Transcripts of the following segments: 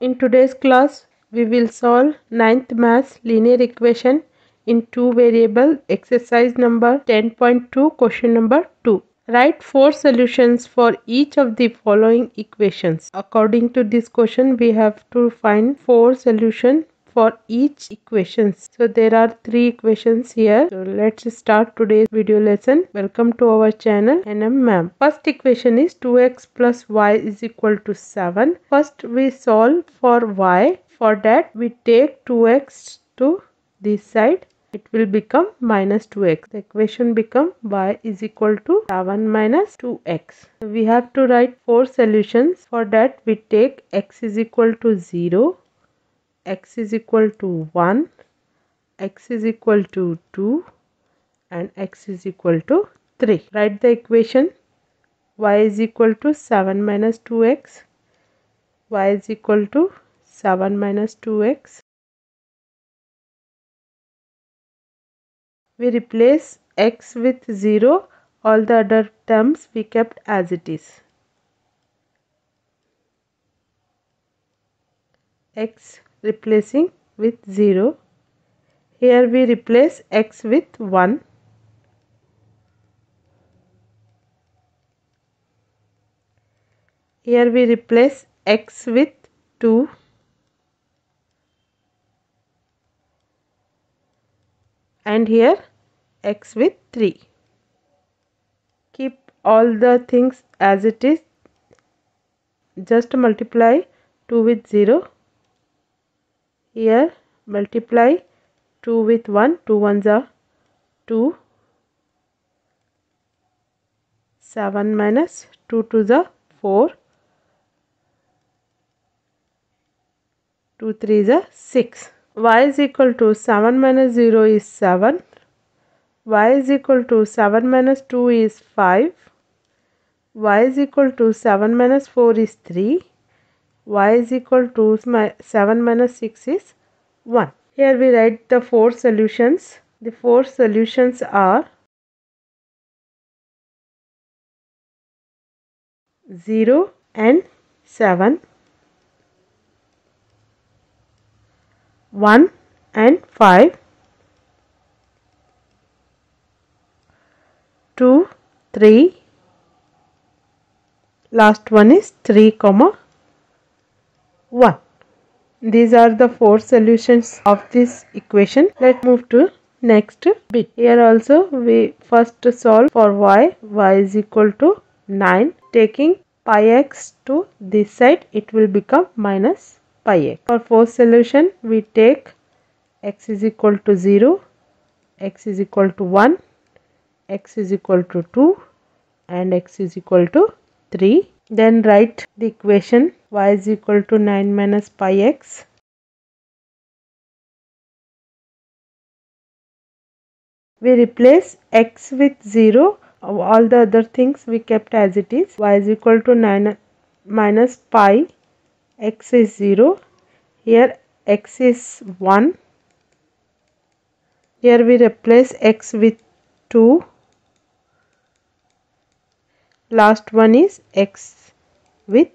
In today's class, we will solve 9th maths linear equation in two variable exercise number 10.2 question number 2. Write 4 solutions for each of the following equations. According to this question, we have to find 4 solutions for each equations. So there are 3 equations here. So let's start today's video lesson. Welcome to our channel Nm Mam. First equation is 2x plus y is equal to 7. First we solve for y. For that we take 2x to this side. It will become minus 2x. The equation become y is equal to 7 minus 2x. So we have to write 4 solutions. For that we take x is equal to 0. X is equal to 1, x is equal to 2 and x is equal to 3. Write the equation y is equal to 7 minus 2x, y is equal to 7 minus 2x. We replace x with 0, all the other terms we kept as it is. X replacing with 0. Here we replace x with 1. Here we replace x with 2. And here x with 3. Keep all the things as it is. Just multiply 2 with 0. Here multiply 2 with 1, 2 ones are 2, 7 minus 2 to the 4, 2 3 is a 6. Y is equal to 7 minus 0 is 7, y is equal to 7 minus 2 is 5, y is equal to 7 minus 4 is 3. Y is equal to 7 minus 6 is 1. Here we write the 4 solutions. The 4 solutions are 0 and 7, 1 and 5, 2, 3, last one is 3, 1. These are the 4 solutions of this equation. Let's move to next bit. Here also we first solve for y is equal to 9. Taking pi x to this side, it will become minus pi x. For fourth solution, we take x is equal to 0, x is equal to 1, x is equal to 2 and x is equal to 3. Then write the equation y is equal to 9 minus pi x. We replace x with 0. All the other things we kept as it is. Y is equal to 9 minus pi. X is 0. Here x is 1. Here we replace x with 2. Last one is x with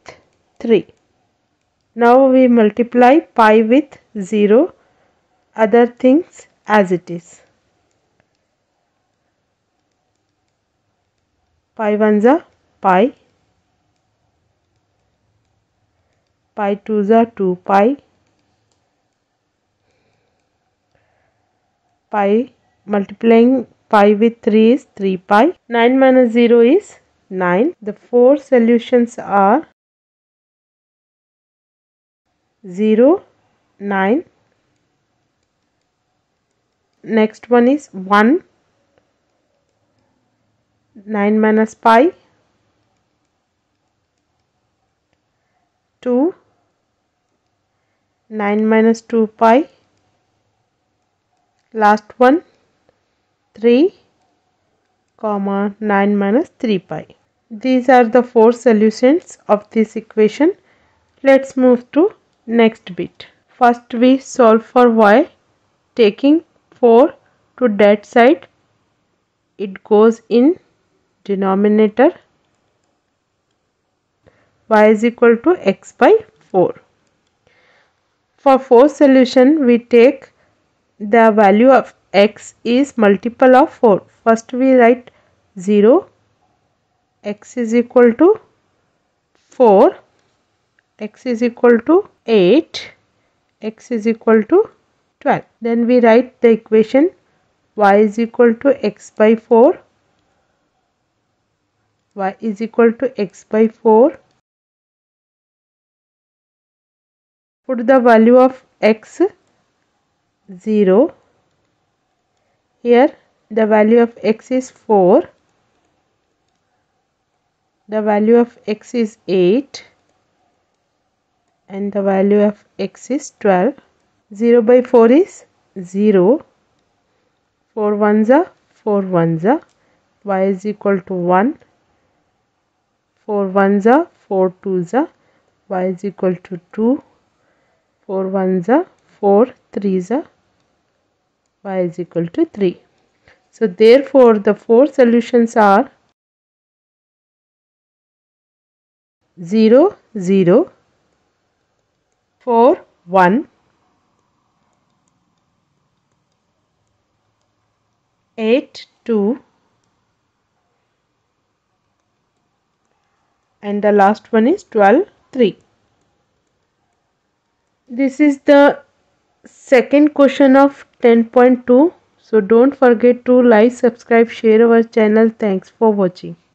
3. Now we multiply pi with 0, other things as it is. Pi 1s are pi, pi 2s are 2 pi, pi multiplying pi with 3 is 3 pi, 9 minus 0 is 9. The 4 solutions are 0, 9. Next one is 1, 9 minus pi, 2, 9 minus 2 pi, last one 3, 9 minus 3 pi. These are the 4 solutions of this equation. Let's move to next bit. First we solve for y. Taking 4 to that side, it goes in denominator. Y is equal to x by 4. For fourth solution, we take the value of x is multiple of 4. First we write 0, x is equal to 4, x is equal to 8, x is equal to 12. Then we write the equation y is equal to x by 4, y is equal to x by 4. Put the value of x 0. Here the value of x is 4. The value of x is 8. And the value of x is 12. 0 by 4 is 0. 4 ones are 4 ones are. Y is equal to 1. 4 ones are 4 twos are. Y is equal to 2. 4 ones are 4 threes are. Y is equal to 3. So therefore the four solutions are 0, 0, 4, 1, 8, 2, and the last one is 12, 3. This is the second question of 10.2. So don't forget to like, subscribe, share our channel. Thanks for watching.